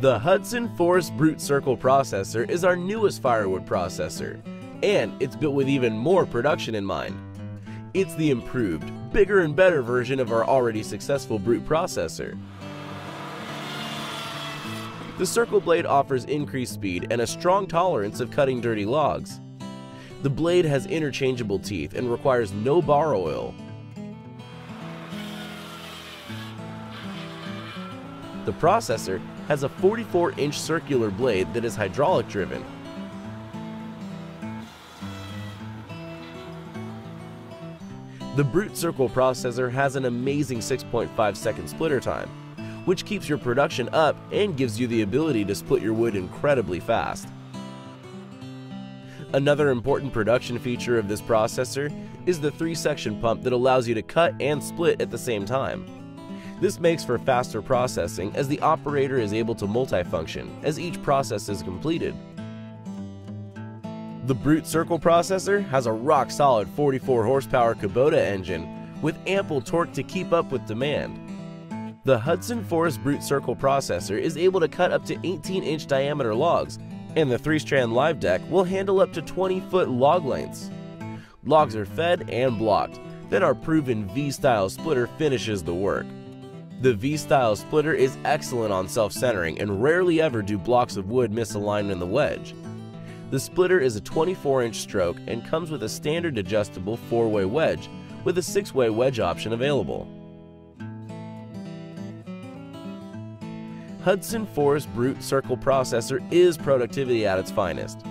The Hud-Son Forest Brute Circle processor is our newest firewood processor, and it's built with even more production in mind. It's the improved, bigger and better version of our already successful Brute processor. The circle blade offers increased speed and a strong tolerance of cutting dirty logs. The blade has interchangeable teeth and requires no bar oil. The processor has a 44-inch circular blade that is hydraulic driven. The Brute Circle processor has an amazing 6.5-second splitter time, which keeps your production up and gives you the ability to split your wood incredibly fast. Another important production feature of this processor is the 3-section pump that allows you to cut and split at the same time. This makes for faster processing as the operator is able to multifunction as each process is completed. The Brute Circle processor has a rock-solid 44-horsepower Kubota engine with ample torque to keep up with demand. The Hud-Son Forest Brute Circle processor is able to cut up to 18-inch diameter logs, and the 3-strand live deck will handle up to 20-foot log lengths. Logs are fed and blocked, then our proven V-style splitter finishes the work. The V-style splitter is excellent on self-centering and rarely ever do blocks of wood misalign in the wedge. The splitter is a 24-inch stroke and comes with a standard adjustable 4-way wedge with a 6-way wedge option available. Hud-Son Forest Brute Circle processor is productivity at its finest.